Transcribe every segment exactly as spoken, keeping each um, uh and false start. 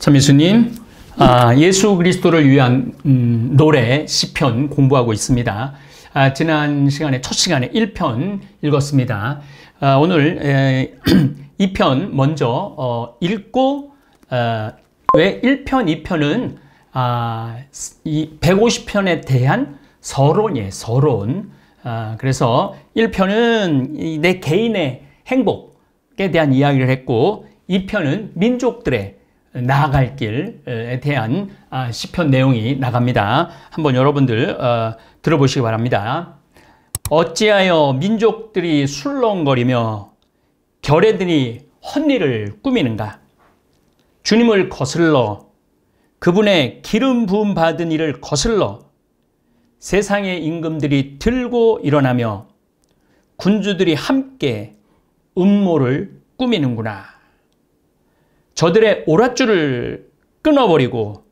참 예수님, 아, 예수 그리스도를 위한 음, 노래 시편 공부하고 있습니다. 아, 지난 시간에 첫 시간에 일 편 읽었습니다. 아, 오늘 에, 이 편 먼저 어, 읽고 어, 왜 일 편, 이 편은 아, 이 백오십 편에 대한 서론이에요. 서론. 아, 그래서 일 편은 내 개인의 행복에 대한 이야기를 했고, 이 편은 민족들의 나아갈 길에 대한 시편 내용이 나갑니다. 한번 여러분들 들어보시기 바랍니다. 어찌하여 민족들이 술렁거리며 결애들이 헛일을 꾸미는가? 주님을 거슬러 그분의 기름 부음 받은 일을 거슬러 세상의 임금들이 들고 일어나며 군주들이 함께 음모를 꾸미는구나. 저들의 오랏줄을 끊어버리고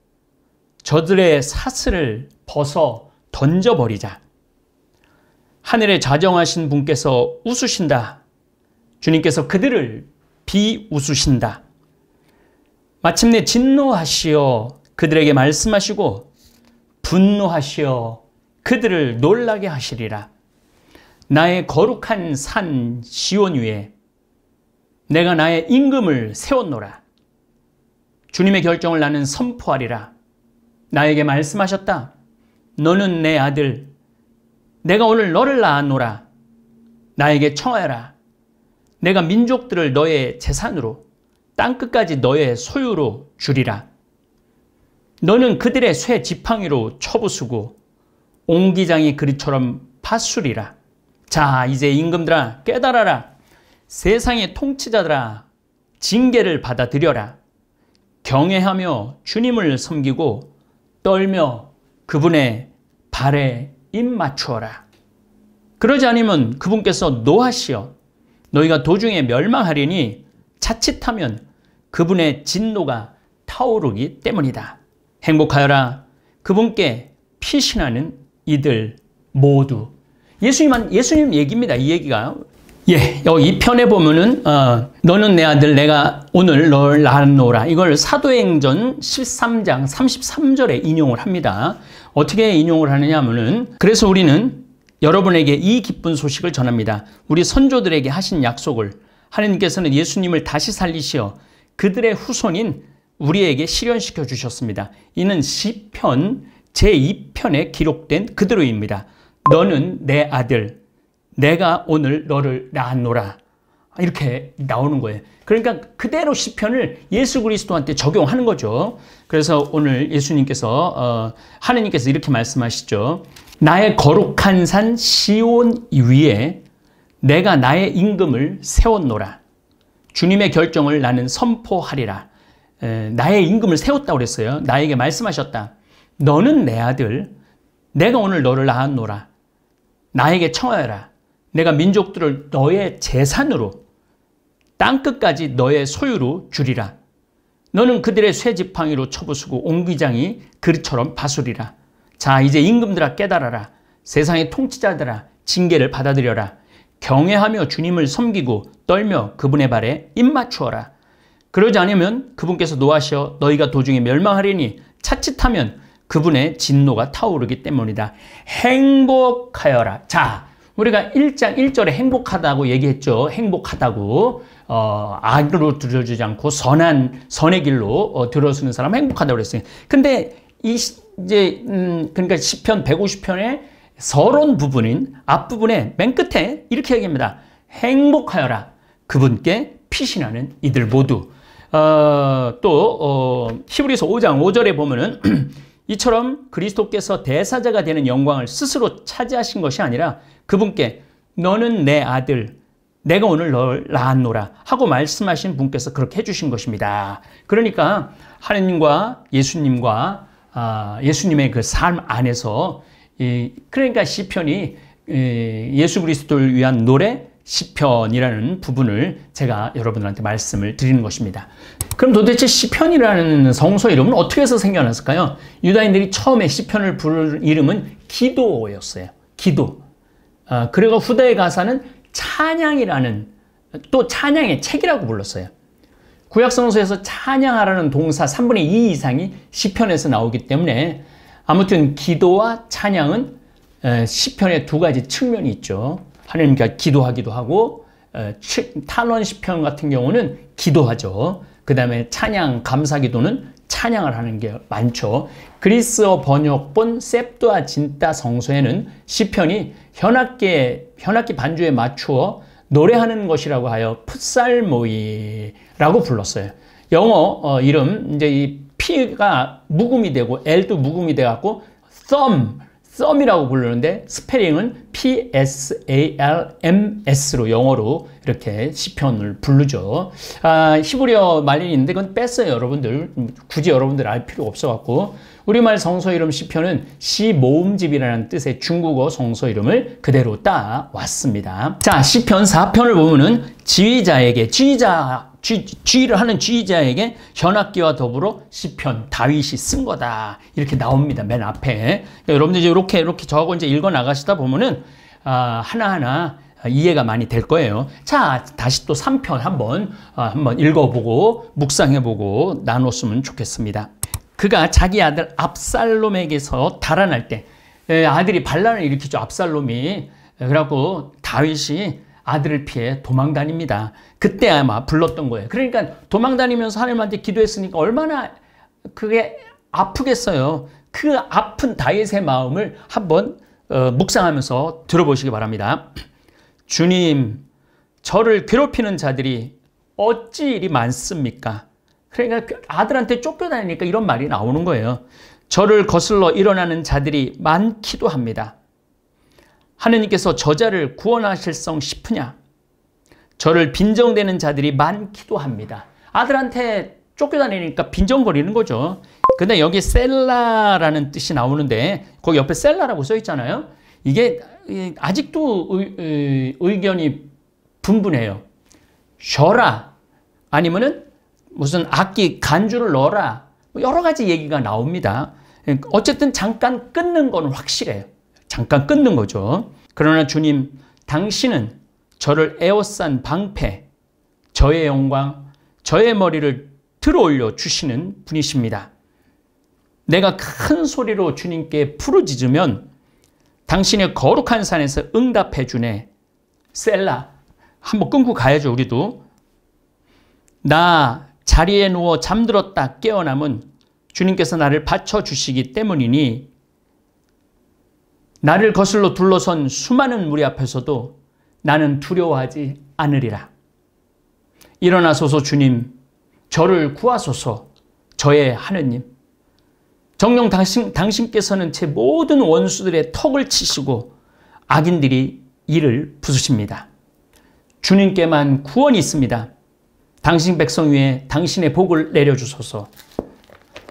저들의 사슬을 벗어 던져버리자. 하늘에 자정하신 분께서 웃으신다. 주님께서 그들을 비웃으신다. 마침내 진노하시어 그들에게 말씀하시고 분노하시어 그들을 놀라게 하시리라. 나의 거룩한 산 시온 위에 내가 나의 임금을 세웠노라. 주님의 결정을 나는 선포하리라. 나에게 말씀하셨다. 너는 내 아들. 내가 오늘 너를 낳았노라. 나에게 청하여라. 내가 민족들을 너의 재산으로, 땅끝까지 너의 소유로 주리라. 너는 그들의 쇠 지팡이로 쳐부수고 옹기장이 그릇처럼 파수리라. 자, 이제 임금들아 깨달아라. 세상의 통치자들아 징계를 받아들여라. 경외하며 주님을 섬기고 떨며 그분의 발에 입 맞추어라. 그러지 않으면 그분께서 노하시어 너희가 도중에 멸망하리니 자칫하면 그분의 진노가 타오르기 때문이다. 행복하여라. 그분께 피신하는 이들 모두. 예수님은 예수님 얘기입니다. 이 얘기가. 예, 여기 이 편에 보면은 어, 너는 내 아들 내가 오늘 널 낳노라. 이걸 사도행전 십삼 장 삼십삼 절에 인용을 합니다. 어떻게 인용을 하느냐 하면은, 그래서 우리는 여러분에게 이 기쁜 소식을 전합니다. 우리 선조들에게 하신 약속을 하나님께서는 예수님을 다시 살리시어 그들의 후손인 우리에게 실현시켜 주셨습니다. 이는 시편 제이 편에 기록된 그대로입니다. 너는 내 아들 내가 오늘 너를 낳았노라. 이렇게 나오는 거예요. 그러니까 그대로 시편을 예수 그리스도한테 적용하는 거죠. 그래서 오늘 예수님께서 어, 하느님께서 이렇게 말씀하시죠. 나의 거룩한 산 시온 위에 내가 나의 임금을 세웠노라. 주님의 결정을 나는 선포하리라. 에, 나의 임금을 세웠다고 그랬어요. 나에게 말씀하셨다. 너는 내 아들 내가 오늘 너를 낳았노라. 나에게 청하여라. 내가 민족들을 너의 재산으로 땅끝까지 너의 소유로 주리라. 너는 그들의 쇠지팡이로 쳐부수고 옹기장이 그릇처럼 파수리라. 자, 이제 임금들아 깨달아라. 세상의 통치자들아 징계를 받아들여라. 경외하며 주님을 섬기고 떨며 그분의 발에 입 맞추어라. 그러지 않으면 그분께서 노하시어 너희가 도중에 멸망하리니 차칫하면 그분의 진노가 타오르기 때문이다. 행복하여라. 자, 우리가 일 장 일 절에 행복하다고 얘기했죠. 행복하다고. 어, 악으로 들여주지 않고 선한, 선의 길로 어, 들어서는 사람 행복하다고 그랬어요. 근데 이, 이제, 음, 그러니까 시편 백오십 편의 서론 부분인 앞부분에 맨 끝에 이렇게 얘기합니다. 행복하여라. 그분께 피신하는 이들 모두. 어, 또, 어, 히브리서 오 장 오 절에 보면은 이처럼 그리스도께서 대사자가 되는 영광을 스스로 차지하신 것이 아니라 그분께 너는 내 아들, 내가 오늘 널 낳았노라 하고 말씀하신 분께서 그렇게 해주신 것입니다. 그러니까 하느님과 예수님과 아, 예수님의 그 삶 안에서 이, 그러니까 시편이 이, 예수 그리스도를 위한 노래 시편이라는 부분을 제가 여러분들한테 말씀을 드리는 것입니다. 그럼 도대체 시편이라는 성서 이름은 어떻게 해서 생겨났을까요? 유다인들이 처음에 시편을 부른 이름은 기도였어요. 기도. 어, 그리고 후대의 가사는 찬양이라는, 또 찬양의 책이라고 불렀어요. 구약성서에서 찬양하라는 동사 삼분의 이 이상이 시편에서 나오기 때문에 아무튼 기도와 찬양은 시편의 두 가지 측면이 있죠. 하나님께 기도하기도 하고, 탄원 시편 같은 경우는 기도하죠. 그 다음에 찬양, 감사기도는 찬양을 하는 게 많죠. 그리스어 번역본 셉투아진타 성서에는 시편이 현악기, 현악기 반주에 맞추어 노래하는 것이라고 하여 풋살모이라고 불렀어요. 영어 어, 이름, 이제 이 P가 묵음이 되고 L도 묵음이 돼갖고 썸, 썸이라고 부르는데 스페링은 P S A L M S로 영어로 이렇게 시편을 부르죠. 아, 히브리어 말린이 있는데 그건 뺐어요, 여러분들. 굳이 여러분들 알 필요 없어갖고. 우리말 성서 이름 시편은 시 모음집이라는 뜻의 중국어 성서 이름을 그대로 따왔습니다. 자, 시편 사 편을 보면은 지휘자에게, 지휘자, 지, 지휘를 하는 지휘자에게 현악기와 더불어 시편 다윗이 쓴 거다. 이렇게 나옵니다, 맨 앞에. 그러니까 여러분들 이제 이렇게, 이렇게 저하고 이제 읽어 나가시다 보면은, 아, 하나하나 이해가 많이 될 거예요. 자, 다시 또 삼 편 한번, 아, 한번 읽어보고, 묵상해보고, 나눴으면 좋겠습니다. 그가 자기 아들 압살롬에게서 달아날 때 아들이 반란을 일으키죠. 압살롬이. 그래갖고 다윗이 아들을 피해 도망다닙니다. 그때 아마 불렀던 거예요. 그러니까 도망다니면서 하나님한테 기도했으니까 얼마나 그게 아프겠어요. 그 아픈 다윗의 마음을 한번 묵상하면서 들어보시기 바랍니다. 주님, 저를 괴롭히는 자들이 어찌 이리 많습니까? 그러니까 아들한테 쫓겨다니니까 이런 말이 나오는 거예요. 저를 거슬러 일어나는 자들이 많기도 합니다. 하느님께서 저자를 구원하실성 싶으냐? 저를 빈정대는 자들이 많기도 합니다. 아들한테 쫓겨다니니까 빈정거리는 거죠. 근데 여기 셀라라는 뜻이 나오는데 거기 옆에 셀라라고 써 있잖아요. 이게 아직도 의, 의견이 분분해요. 셔라 아니면은 무슨 악기 간주를 넣어라, 여러 가지 얘기가 나옵니다. 어쨌든 잠깐 끊는 건 확실해요. 잠깐 끊는 거죠. 그러나 주님, 당신은 저를 에워싼 방패, 저의 영광, 저의 머리를 들어올려 주시는 분이십니다. 내가 큰 소리로 주님께 부르짖으면 당신의 거룩한 산에서 응답해 주네. 셀라. 한번 끊고 가야죠, 우리도. 나 자리에 누워 잠들었다 깨어남은 주님께서 나를 받쳐주시기 때문이니 나를 거슬러 둘러선 수많은 무리 앞에서도 나는 두려워하지 않으리라. 일어나소서 주님, 저를 구하소서 저의 하느님. 정녕 당신, 당신께서는 제 모든 원수들의 턱을 치시고 악인들이 이를 부수십니다. 주님께만 구원이 있습니다. 당신 백성 위에 당신의 복을 내려주소서.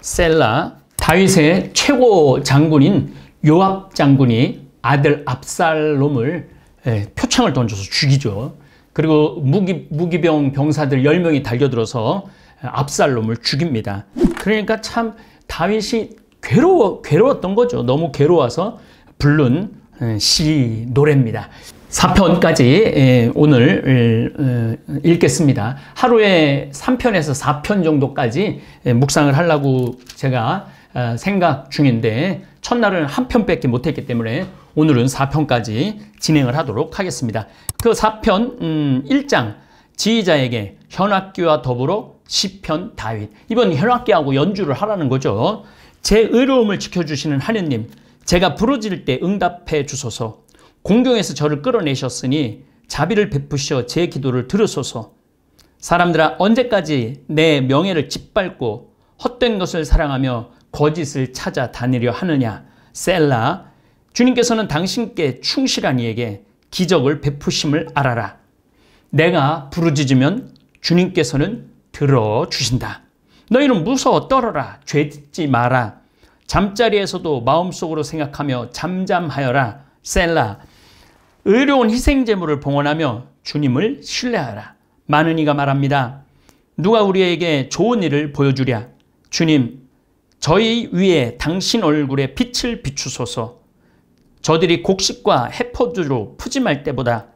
셀라. 다윗의 최고 장군인 요압 장군이 아들 압살롬을 표창을 던져서 죽이죠. 그리고 무기, 무기병 병사들 열 명이 달려들어서 압살롬을 죽입니다. 그러니까 참 다윗이 괴로워, 괴로웠던 거죠. 너무 괴로워서 부른 시, 노래입니다. 사 편까지 오늘 읽겠습니다. 하루에 삼 편에서 사 편 정도까지 묵상을 하려고 제가 생각 중인데 첫날은 한 편밖에 못했기 때문에 오늘은 사 편까지 진행을 하도록 하겠습니다. 그 사 편 일 장 지휘자에게 현악기와 더불어 시편 다윗. 이번 현악기하고 연주를 하라는 거죠. 제 의로움을 지켜주시는 하느님, 제가 부르질 때 응답해 주소서. 공경에서 저를 끌어내셨으니 자비를 베푸시어 제 기도를 들으소서. 사람들아, 언제까지 내 명예를 짓밟고 헛된 것을 사랑하며 거짓을 찾아 다니려 하느냐. 셀라. 주님께서는 당신께 충실한 이에게 기적을 베푸심을 알아라. 내가 부르짖으면 주님께서는 들어주신다. 너희는 무서워 떨어라. 죄짓지 마라. 잠자리에서도 마음속으로 생각하며 잠잠하여라. 셀라. 의로운 희생제물을 봉헌하며 주님을 신뢰하라. 많은 이가 말합니다. 누가 우리에게 좋은 일을 보여주랴. 주님, 저희 위에 당신 얼굴에 빛을 비추소서. 저들이 곡식과 해포주로 푸짐할 때보다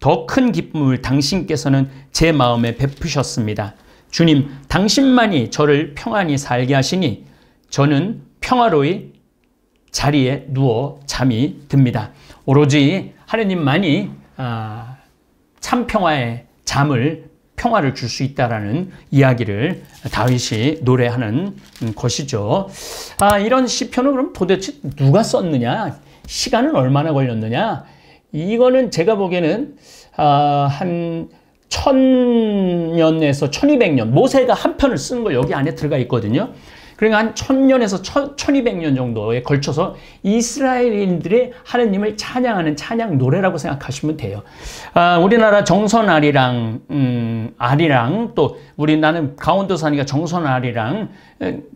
더 큰 기쁨을 당신께서는 제 마음에 베푸셨습니다. 주님, 당신만이 저를 평안히 살게 하시니 저는 평화로이 자리에 누워 잠이 듭니다. 오로지 하느님만이 참 평화의 잠을 평화를 줄 수 있다라는 이야기를 다윗이 노래하는 것이죠. 아, 이런 시편은 그럼 도대체 누가 썼느냐? 시간은 얼마나 걸렸느냐? 이거는 제가 보기에는 아, 한 천 년에서 천이백 년, 모세가 한 편을 쓴 거 여기 안에 들어가 있거든요. 그러니까 한 천 년에서 천이백 년 정도에 걸쳐서 이스라엘인들의 하느님을 찬양하는 찬양 노래라고 생각하시면 돼요. 아, 우리나라 정선아리랑, 음, 아리랑, 또 우리 나는 강원도 사니까 정선아리랑,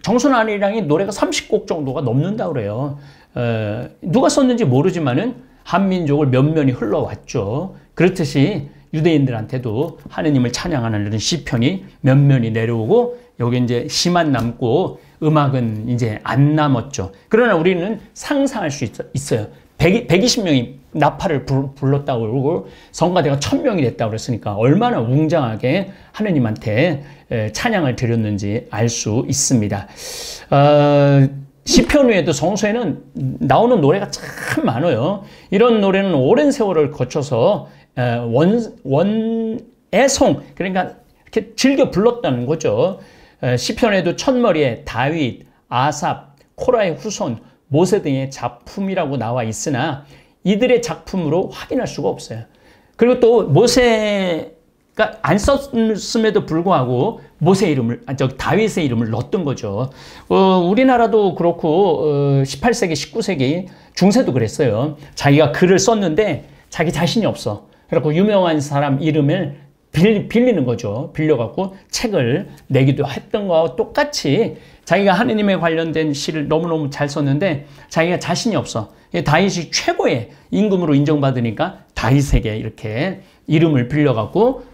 정선아리랑이 노래가 삼십 곡 정도가 넘는다고 그래요. 어, 누가 썼는지 모르지만은 한민족을 면면히 흘러왔죠. 그렇듯이 유대인들한테도 하느님을 찬양하는 이런 시편이 면면히 내려오고, 여기 이제 시만 남고 음악은 이제 안 남았죠. 그러나 우리는 상상할 수 있어요. 백이십 명이 나팔을 불렀다고 그러고 성가대가 천 명이 됐다고 그랬으니까 얼마나 웅장하게 하느님한테 찬양을 드렸는지 알 수 있습니다. 어, 시편 외에도 성서에는 나오는 노래가 참 많아요. 이런 노래는 오랜 세월을 거쳐서 원, 원애송, 그러니까 이렇게 즐겨 불렀다는 거죠. 시편에도 첫머리에 다윗, 아삽, 코라의 후손, 모세 등의 작품이라고 나와 있으나 이들의 작품으로 확인할 수가 없어요. 그리고 또 모세가 안 썼음에도 불구하고 모세 이름을, 저 다윗의 이름을 넣었던 거죠. 어, 우리나라도 그렇고 어, 십팔 세기, 십구 세기 중세도 그랬어요. 자기가 글을 썼는데 자기 자신이 없어. 그래서 유명한 사람 이름을 빌리는 거죠. 빌려갖고 책을 내기도 했던 거와 똑같이 자기가 하느님에 관련된 시를 너무너무 잘 썼는데 자기가 자신이 없어. 다윗이 최고의 임금으로 인정받으니까 다윗에게 이렇게 이름을 빌려갖고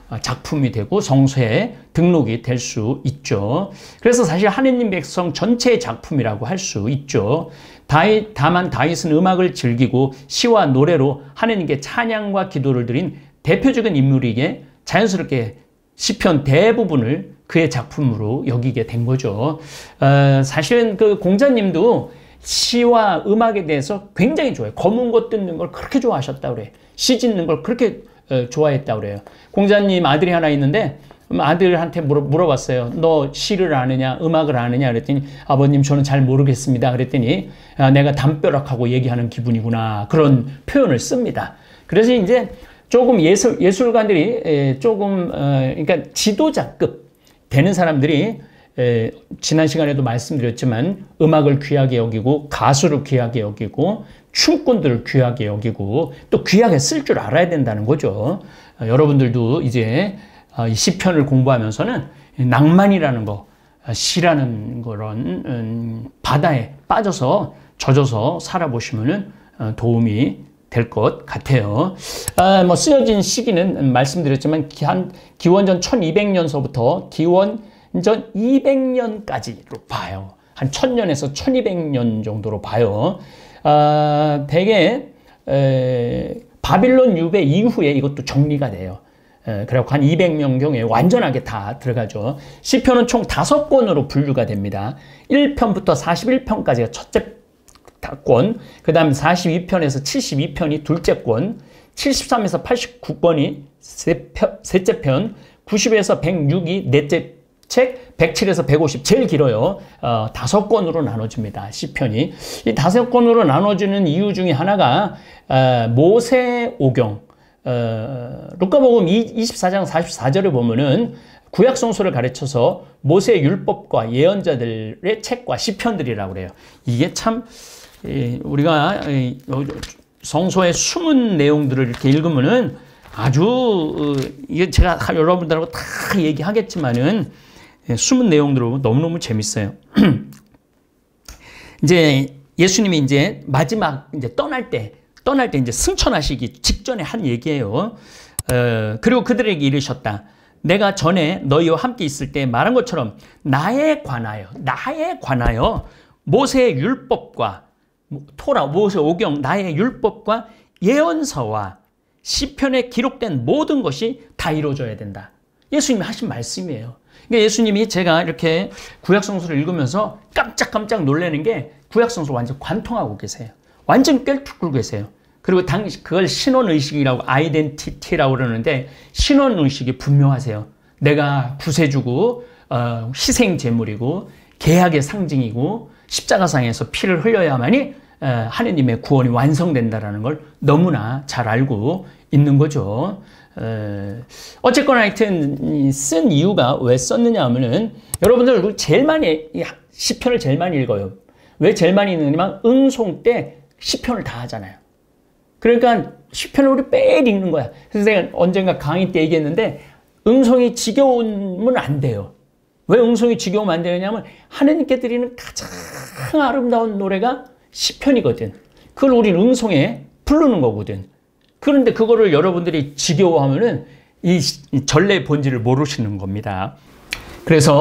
작품이 되고 성서에 등록이 될 수 있죠. 그래서 사실 하느님 백성 전체의 작품이라고 할 수 있죠. 다윗, 다만 다윗은 음악을 즐기고 시와 노래로 하느님께 찬양과 기도를 드린 대표적인 인물이기에 자연스럽게 시편 대부분을 그의 작품으로 여기게 된 거죠. 어, 사실은 그 공자님도 시와 음악에 대해서 굉장히 좋아해요. 검은 것 뜯는 걸 그렇게 좋아하셨다고 그래요. 시 짓는 걸 그렇게 어, 좋아했다고 그래요. 공자님 아들이 하나 있는데 아들한테 물어, 물어봤어요. 너 시를 아느냐, 음악을 아느냐 그랬더니, 아버님 저는 잘 모르겠습니다 그랬더니, 아, 내가 담벼락하고 얘기하는 기분이구나, 그런 표현을 씁니다. 그래서 이제 조금 예술, 예술가들이 조금, 어, 그러니까 지도자급 되는 사람들이, 에, 지난 시간에도 말씀드렸지만 음악을 귀하게 여기고 가수를 귀하게 여기고 춤꾼들을 귀하게 여기고 또 귀하게 쓸 줄 알아야 된다는 거죠. 어, 여러분들도 이제 어, 이 시편을 공부하면서는 낭만이라는 거, 시라는 그런 음, 바다에 빠져서 젖어서 살아보시면은 어, 도움이 될 것 같아요. 아, 뭐 쓰여진 시기는 말씀드렸지만 기, 한, 기원전 천이백 년서부터 기원전 이백 년까지로 봐요. 한 천 년에서 천이백 년 정도로 봐요. 아, 대개 에, 바빌론 유배 이후에 이것도 정리가 돼요. 에, 그래갖고 한 이백 년경에 완전하게 다 들어가죠. 시편은 총 다섯 권으로 분류가 됩니다. 일 편부터 사십일 편까지가 첫째 권, 그 다음 사십이 편에서 칠십이 편이 둘째 권, 칠십삼에서 팔십구 권이 세 편, 셋째 편, 구십에서 백육이 넷째 책, 백칠에서 백오십, 제일 길어요. 어, 다섯 권으로 나눠집니다. 시편이. 이 다섯 권으로 나눠지는 이유 중에 하나가 어, 모세오경, 어, 누가복음 이십사 장 사십사 절에 보면은 구약 성서를 가르쳐서 모세의 율법과 예언자들의 책과 시편들이라고 그래요. 이게 참 우리가 성서의 숨은 내용들을 이렇게 읽으면은 아주, 이게 제가 여러분들하고 다 얘기하겠지만은 숨은 내용들로 너무너무 재밌어요. 이제 예수님이 이제 마지막 이제 떠날 때, 떠날 때 이제 승천하시기 직전에 한 얘기예요. 어, 그리고 그들에게 이르셨다. 내가 전에 너희와 함께 있을 때 말한 것처럼 나에 관하여, 나에 관하여 모세의 율법과 토라, 모세오경, 나의 율법과 예언서와 시편에 기록된 모든 것이 다 이루어져야 된다. 예수님이 하신 말씀이에요. 그러니까 예수님이 제가 이렇게 구약성서를 읽으면서 깜짝깜짝 놀라는 게 구약성서 완전 관통하고 계세요. 완전 꿰뚫고 계세요. 그리고 당시 그걸 신원의식이라고 아이덴티티라고 그러는데 신원의식이 분명하세요. 내가 구세주고 어, 희생제물이고 계약의 상징이고 십자가상에서 피를 흘려야만이 어, 하느님의 구원이 완성된다라는 걸 너무나 잘 알고 있는 거죠. 어, 어쨌거나 하여튼 쓴 이유가 왜 썼느냐 하면은 여러분들 제일 많이 시편을 제일 많이 읽어요. 왜 제일 많이 읽느냐면 응송 때 시편을 다 하잖아요. 그러니까 시편을 우리 매일 읽는 거야. 그래서 제가 언젠가 강의 때 얘기했는데 응송이 지겨우면 안 돼요. 왜 응송이 지겨우면 안 되느냐면 하느님께 드리는 가장 아름다운 노래가 시편이거든. 그걸 우린 응송에 부르는 거거든. 그런데 그거를 여러분들이 지겨워하면은 이 전례의 본질을 모르시는 겁니다. 그래서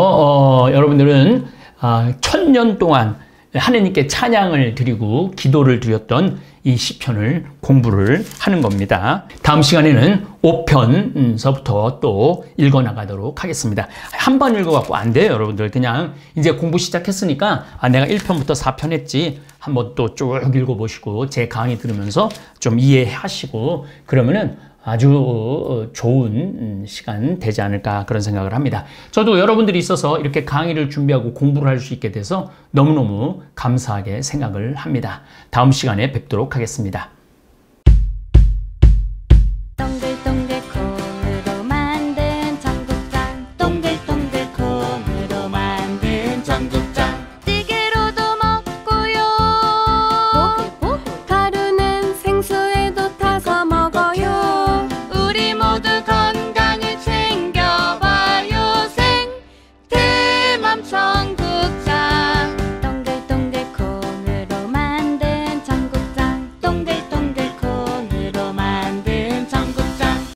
어, 여러분들은 아, 천년 동안 하느님께 찬양을 드리고 기도를 드렸던 이 시편을 공부를 하는 겁니다. 다음 시간에는 오 편서부터 또 읽어나가도록 하겠습니다. 한 번 읽어갖고 안 돼요, 여러분들. 그냥 이제 공부 시작했으니까 아, 내가 일 편부터 사 편 했지. 한번 또 쭉 읽어보시고 제 강의 들으면서 좀 이해하시고 그러면은 아주 좋은 시간 되지 않을까 그런 생각을 합니다. 저도 여러분들이 있어서 이렇게 강의를 준비하고 공부를 할 수 있게 돼서 너무너무 감사하게 생각을 합니다. 다음 시간에 뵙도록 하겠습니다.